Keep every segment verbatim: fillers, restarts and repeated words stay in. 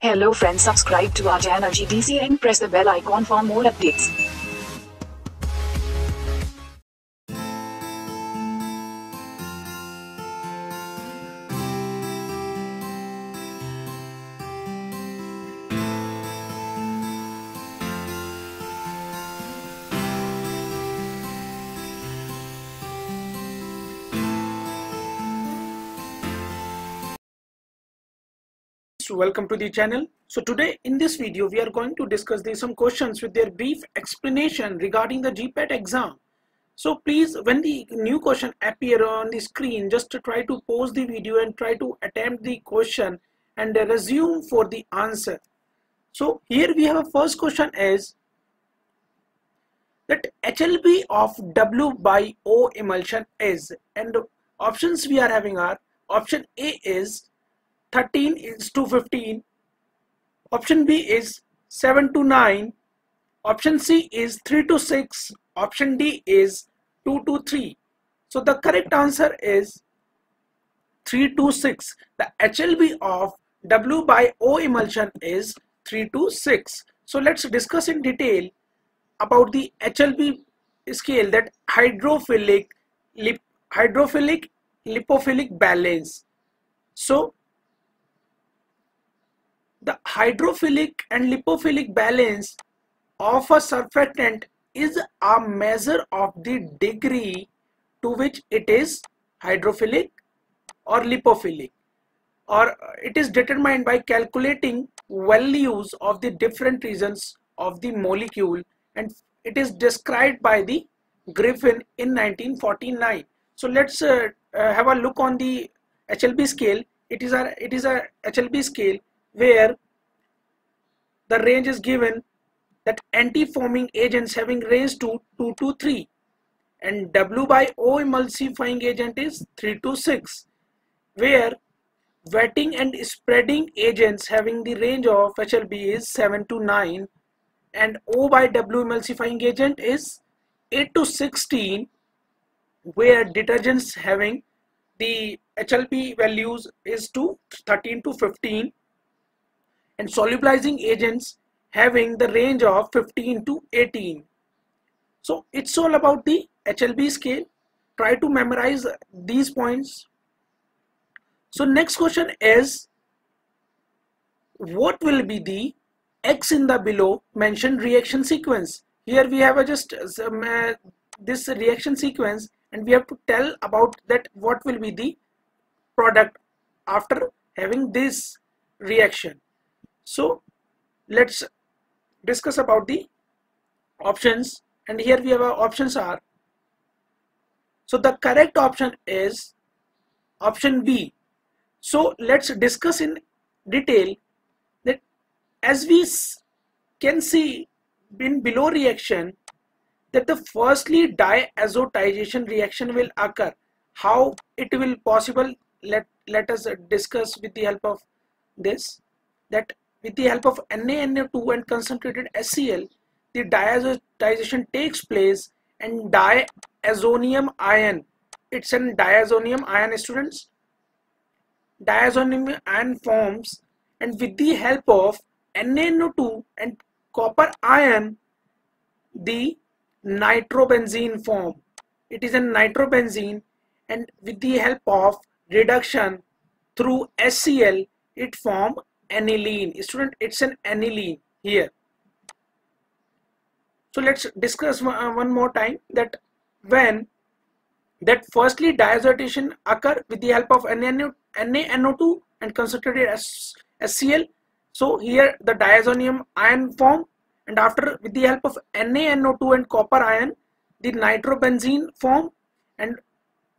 Hello friends, subscribe to our channel G D C and press the bell icon for more updates. Welcome to the channel. So today in this video we are going to discuss these some questions with their brief explanation regarding the G PAT exam. So please, when the new question appear on the screen, just try to pause the video and try to attempt the question and resume for the answer. So here we have a first question is that H L B of W by O emulsion is, and options we are having are option A is thirteen is to fifteen, option B is seven to nine, option C is three to six, option D is two to three. So the correct answer is three to six. The H L B of W by O emulsion is three to six. So let's discuss in detail about the H L B scale, that hydrophilic lip, hydrophilic lipophilic balance. So the hydrophilic and lipophilic balance of a surfactant is a measure of the degree to which it is hydrophilic or lipophilic, or it is determined by calculating values of the different regions of the molecule, and it is described by the Griffin in nineteen forty-nine. So let's uh, uh, have a look on the H L B scale. It is a it is a H L B scale where the range is given that anti-foaming agents having range to two to three and W by O emulsifying agent is three to six, where wetting and spreading agents having the range of H L B is seven to nine and O by W emulsifying agent is eight to sixteen, where detergents having the H L B values is to thirteen to fifteen and solubilizing agents having the range of fifteen to eighteen. So it's all about the H L B scale. Try to memorize these points. So next question is, what will be the X in the below mentioned reaction sequence? Here we have just some, uh, this reaction sequence, and we have to tell about that what will be the product after having this reaction. So let's discuss about the options, and here we have our options are, so the correct option is option B. So let's discuss in detail that as we can see in below reaction that the firstly diazotization reaction will occur. How it will possible, let, let us discuss with the help of this, that with the help of N A N O two and concentrated H C l, the diazotization takes place and diazonium ion, it's an diazonium ion students, diazonium ion forms, and with the help of N A N O two and copper ion, the nitrobenzene form, it is a nitrobenzene, and with the help of reduction through H C l, it form aniline student, it's an aniline here. So let's discuss one more time that when that firstly diazotization occur with the help of N A N O two and concentrated H C l, so here the diazonium ion form, and after with the help of N A N O two and copper ion, the nitrobenzene form, and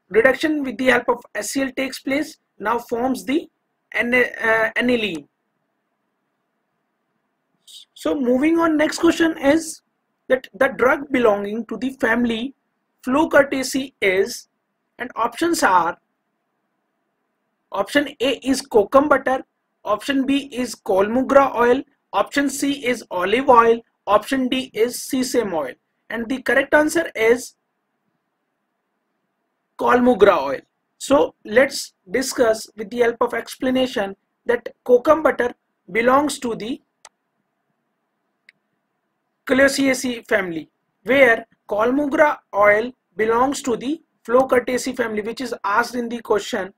reduction with the help of H C l takes place, now forms the an, uh, aniline. So moving on, next question is that the drug belonging to the family Flacourtiaceae is, and options are option A is kokum butter, option B is Chaulmoogra oil, option C is olive oil, option D is sesame oil, and the correct answer is Chaulmoogra oil. So let's discuss with the help of explanation that kokum butter belongs to the Flacourtiaceae family, where Chaulmoogra oil belongs to the Flacourtiaceae family, which is asked in the question,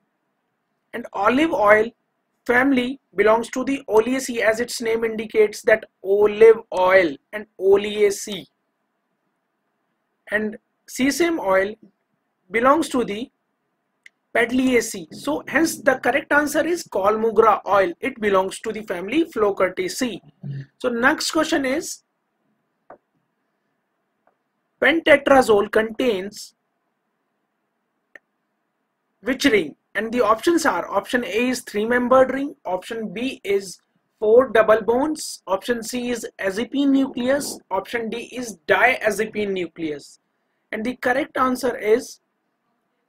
and olive oil family belongs to the Oleaceae, as its name indicates that olive oil and Oleaceae, and sesame oil belongs to the Petliaceae. So hence the correct answer is Chaulmoogra oil. It belongs to the family Flacourtiaceae. So next question is, pentetrazole contains which ring? And the options are, option A is three-membered ring, option B is four double bonds, option C is azepine nucleus, option D is diazepine nucleus. And the correct answer is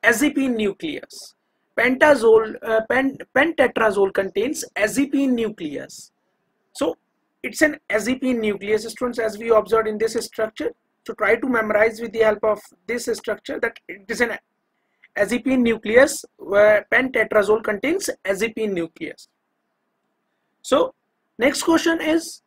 azepine nucleus. Pentazole, uh, pen, pentetrazole contains azepine nucleus. So it's an azepine nucleus, students, as we observed in this structure. So try to memorize with the help of this structure that it is an azepine nucleus, where pentetrazole contains azepine nucleus. So next question is,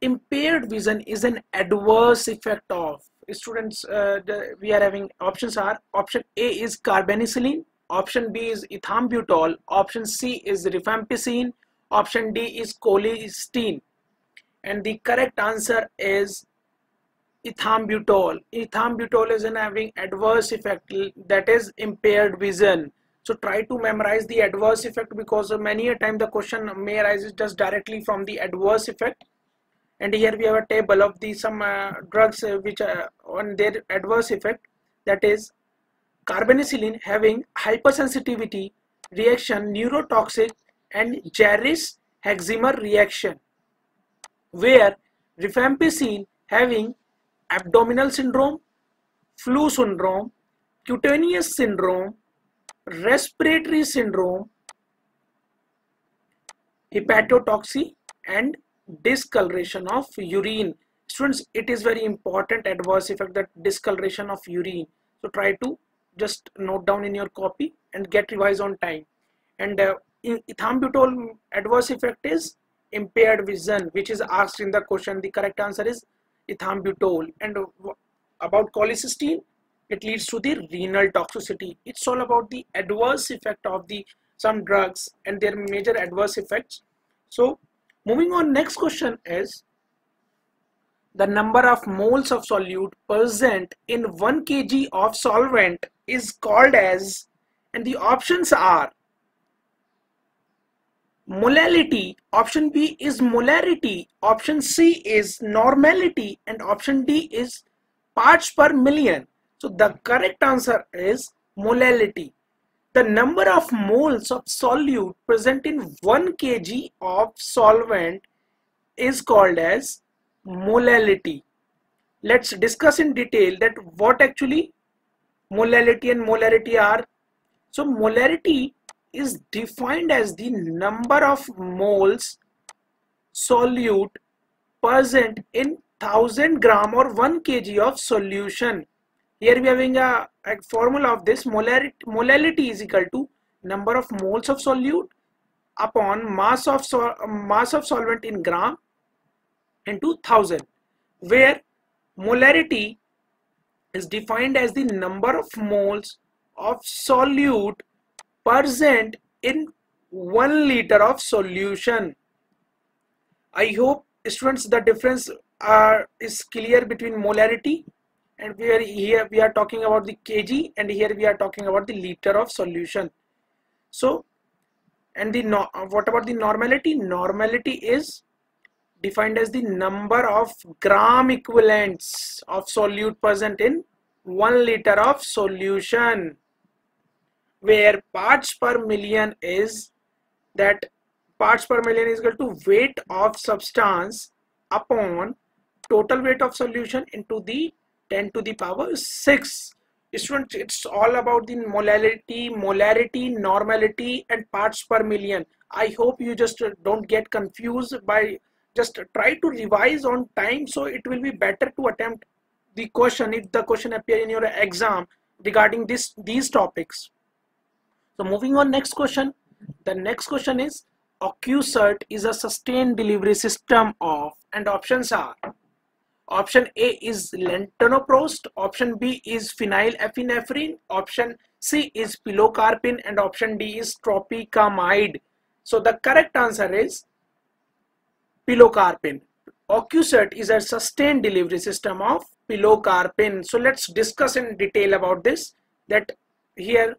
impaired vision is an adverse effect of, students, uh, the, we are having options are, option A is carbenicillin, option B is ethambutol, option C is rifampicin, option D is colchicine. And the correct answer is ethambutol. Ethambutol is an having adverse effect, that is impaired vision. So try to memorize the adverse effect, because many a time the question may arise just directly from the adverse effect. And here we have a table of the some uh, drugs uh, which are on their adverse effect, that is carbenicillin having hypersensitivity reaction, neurotoxic and Jarris Hexamer reaction, where rifampicin having abdominal syndrome, flu syndrome, cutaneous syndrome, respiratory syndrome, hepatotoxicity and discoloration of urine. Students, it is very important adverse effect, that discoloration of urine. So try to just note down in your copy and get revised on time. And uh, in ethambutol adverse effect is impaired vision, which is asked in the question. The correct answer is ethambutol. And about colchicine, it leads to the renal toxicity. It's all about the adverse effect of the some drugs and their major adverse effects. So moving on, next question is, the number of moles of solute present in one kilogram of solvent is called as, and the options are molality, option B is molarity, option C is normality, and option D is parts per million. So the correct answer is molality. The number of moles of solute present in one kilogram of solvent is called as molality. Let's discuss in detail that what actually molality and molarity are. So molarity is defined as the number of moles solute present in one thousand gram or one kilogram of solution. Here we are having a, a formula of this. Molarity, molality is equal to number of moles of solute upon mass of, sol, mass of solvent in gram into one thousand, where molarity is defined as the number of moles of solute present in one liter of solution. I hope, students, the difference are, is clear between molarity, and we are here we are talking about the kg, and here we are talking about the liter of solution. So, and the no, what about the normality? Normality is defined as the number of gram equivalents of solute present in one liter of solution, where parts per million is that parts per million is equal to weight of substance upon total weight of solution into the ten to the power six. Students, it's all about the molality, molarity, normality and parts per million. I hope you just don't get confused by, just try to revise on time, so it will be better to attempt the question if the question appear in your exam regarding this these topics. So moving on, next question. The next question is, Occusert is a sustained delivery system of, and options are, option A is latanoprost, option B is phenylephrine, option C is pilocarpine, and option D is tropicamide. So the correct answer is pilocarpine. Occusert is a sustained delivery system of pilocarpine. So let's discuss in detail about this. That here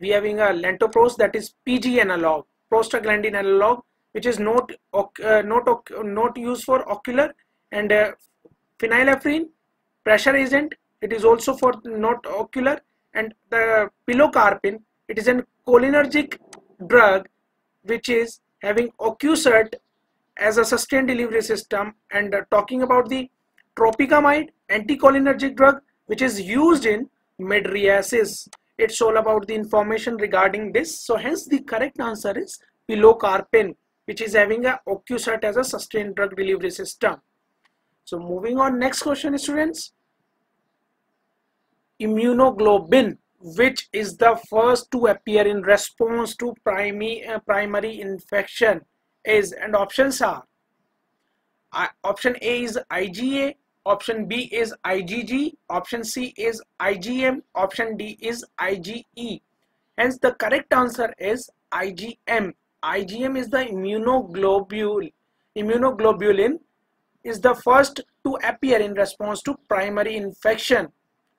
we having a latanoprost, that is P G analog, prostaglandin analog, which is not uh, not not used for ocular, and uh, phenylephrine pressure agent, it is also for not ocular, and the pilocarpine, it is an cholinergic drug which is having Occusert as a sustained delivery system. And uh, talking about the tropicamide, anticholinergic drug which is used in mydriasis. It's all about the information regarding this. So hence the correct answer is pilocarpine, which is having a Occusert as a sustained drug delivery system. So moving on, next question students. Immunoglobulin, which is the first to appear in response to primary, uh, primary infection, is, and options are, uh, option A is IgA, option B is IgG, option C is IgM, option D is IgE. Hence the correct answer is IgM. IgM is the immunoglobulin. Immunoglobulin is the first to appear in response to primary infection.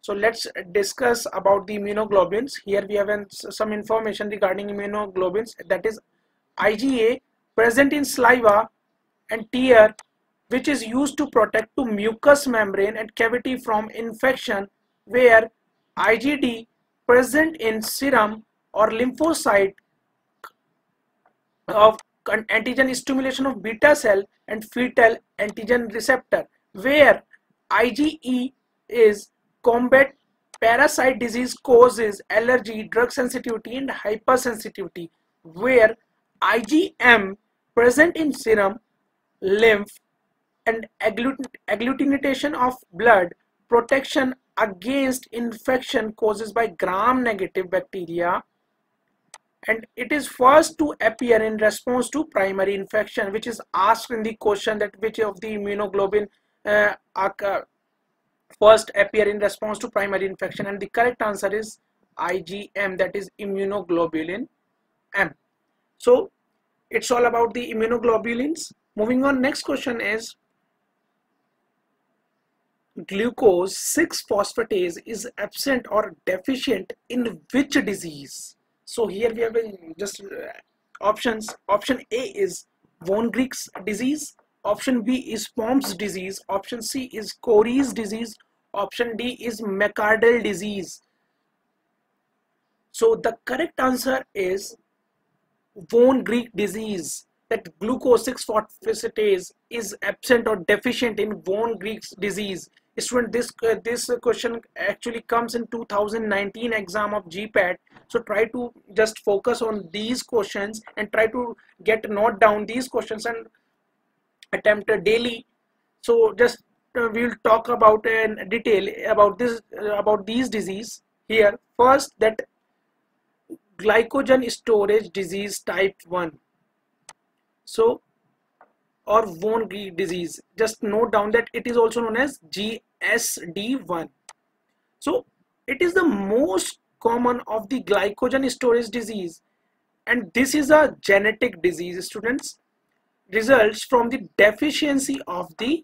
So let's discuss about the immunoglobulins. Here we have an, some information regarding immunoglobulins, that is IgA present in saliva and tear, which is used to protect to mucous membrane and cavity from infection, where IgD present in serum or lymphocyte of antigen stimulation of beta cell and fetal antigen receptor, where IgE is combat parasite disease causes, allergy, drug sensitivity and hypersensitivity, where IgM present in serum, lymph and agglut agglutination of blood, protection against infection causes by gram-negative bacteria, and it is first to appear in response to primary infection, which is asked in the question that which of the immunoglobulin uh, are first appear in response to primary infection, and the correct answer is IgM, that is immunoglobulin M. So it's all about the immunoglobulins. Moving on, next question is glucose six phosphatase is absent or deficient in which disease? So here we have just options. Option A is Von Gierke's disease, option B is Pompe's disease, option C is Cori's disease, option D is McArdle disease. So the correct answer is Von Gierke disease, that glucose six phosphatase is absent or deficient in Von Gierke's disease. Student, this uh, this question actually comes in two thousand nineteen exam of G PAT, so try to just focus on these questions and try to get note down these questions and attempt uh, daily. So just uh, we will talk about in uh, detail about this uh, about these disease. Here first, that glycogen storage disease type one, so or Von Gierke disease, just note down that it is also known as G S D one. So it is the most common of the glycogen storage disease, and this is a genetic disease students, results from the deficiency of the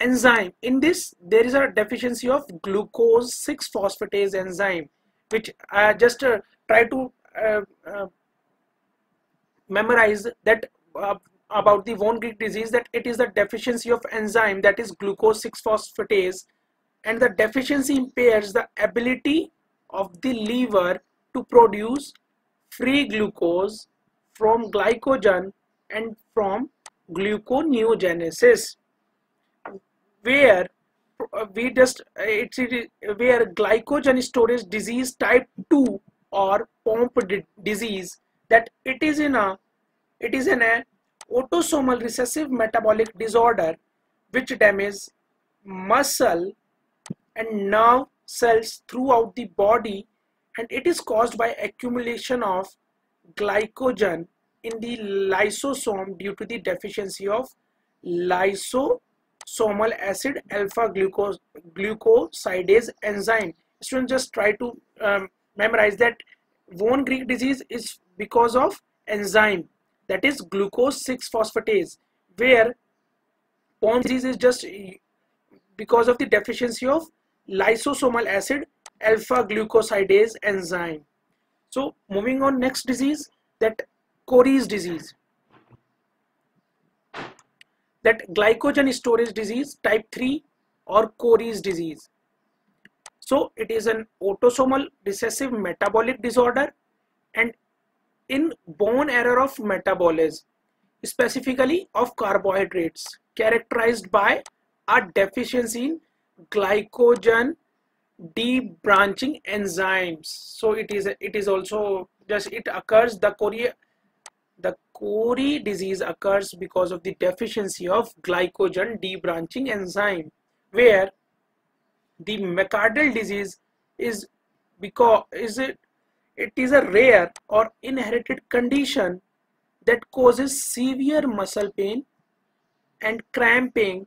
enzyme. In this there is a deficiency of glucose six phosphatase enzyme, which I just uh, try to uh, uh, memorize that uh, about the Von Gierke disease, that it is the deficiency of enzyme, that is glucose six phosphatase, and the deficiency impairs the ability of the liver to produce free glucose from glycogen and from gluconeogenesis, where we just it's where glycogen storage disease type two or Pompe disease, that it is in a it is in a autosomal recessive metabolic disorder which damages muscle and nerve cells throughout the body, and it is caused by accumulation of glycogen in the lysosome due to the deficiency of lysosomal acid alpha-glucosidase enzyme. Students, just try to um, memorize that Von Gierke disease is because of enzyme, that is glucose six phosphatase, where Pompe disease is just because of the deficiency of lysosomal acid alpha-glucosidase enzyme. So moving on, next disease, that Cori's disease, that glycogen storage disease type three or Cori's disease. So it is an autosomal recessive metabolic disorder and inborn error of metabolism, specifically of carbohydrates, characterized by a deficiency in glycogen debranching enzymes. So it is it is also just it occurs the Cori the Cori disease occurs because of the deficiency of glycogen debranching enzyme, where the McArdle disease is because is it it is a rare or inherited condition that causes severe muscle pain and cramping,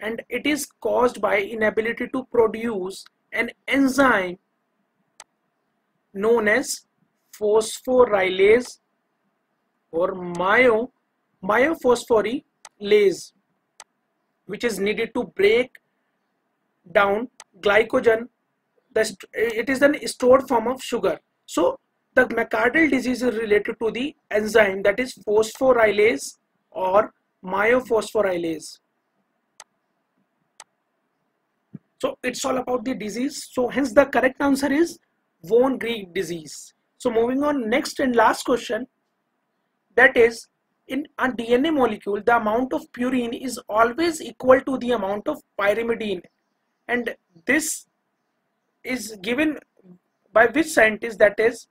and it is caused by inability to produce an enzyme known as phosphorylase or myo, myophosphorylase, which is needed to break down glycogen. It is an stored form of sugar. So the McArdle disease is related to the enzyme, that is phosphorylase or myophosphorylase. So it's all about the disease. So hence the correct answer is Von Gierke disease. So moving on, next and last question, that is, in a D N A molecule, the amount of purine is always equal to the amount of pyrimidine, and this is given by which scientist? That is,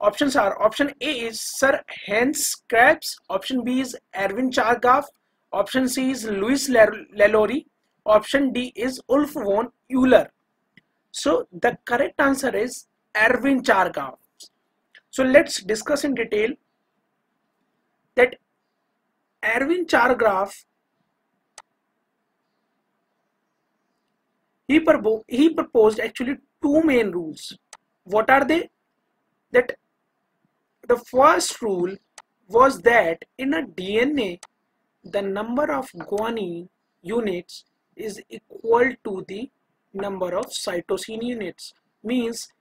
options are, option A is Sir Hans Krebs, option B is Erwin Chargaff, option C is Louis Lalaurie, option D is Ulf von Euler. So the correct answer is Erwin Chargaff. So let's discuss in detail that Erwin Chargaff, he, propo he proposed actually two main rules. What are they? That the first rule was that in a D N A, the number of guanine units is equal to the number of cytosine units, means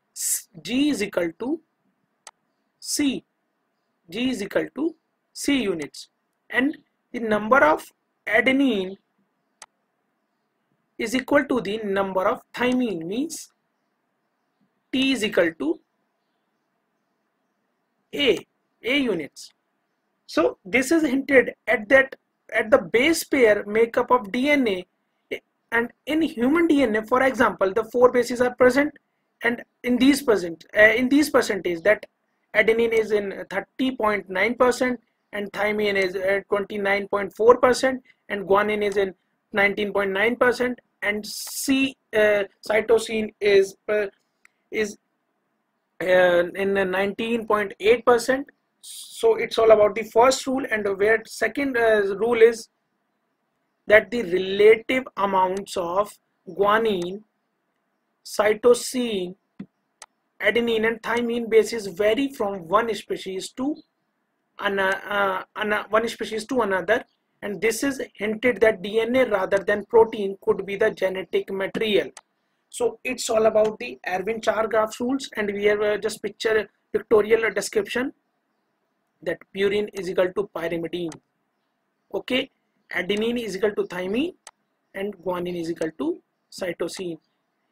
G is equal to C, G is equal to C units, and the number of adenine is equal to the number of thymine, means T is equal to A, A units. So this is hinted at that at the base pair makeup of D N A, and in human D N A, for example, the four bases are present, and in these present uh, in these percentage, that adenine is in thirty point nine percent and thymine is at twenty-nine point four percent and guanine is in nineteen point nine percent and C uh, cytosine is uh, is uh, in nineteen point eight percent. So it's all about the first rule, and where second uh, rule is that the relative amounts of guanine, cytosine, adenine and thymine bases vary from one species to another, uh, one species to another, and this is hinted that D N A rather than protein could be the genetic material. So it's all about the Erwin Chargaff rules, and we have uh, just picture pictorial description that purine is equal to pyrimidine, okay, adenine is equal to thymine and guanine is equal to cytosine.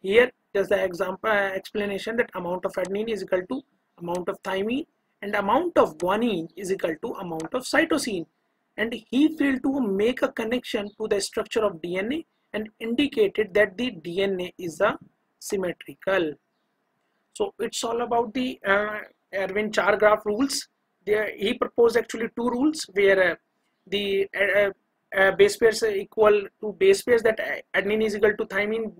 Here there's the example uh, explanation that amount of adenine is equal to amount of thymine and amount of guanine is equal to amount of cytosine, and he failed to make a connection to the structure of D N A and indicated that the D N A is asymmetrical. So it's all about the uh, Erwin Chargaff rules. There he proposed actually two rules, where uh, the uh, uh, base pairs are equal to base pairs, that adenine is equal to thymine,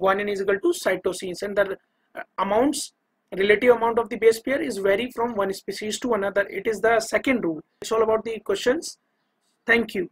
guanine is equal to cytosines, and the uh, amounts relative amount of the base pair is vary from one species to another. It is the second rule. It's all about the questions. Thank you.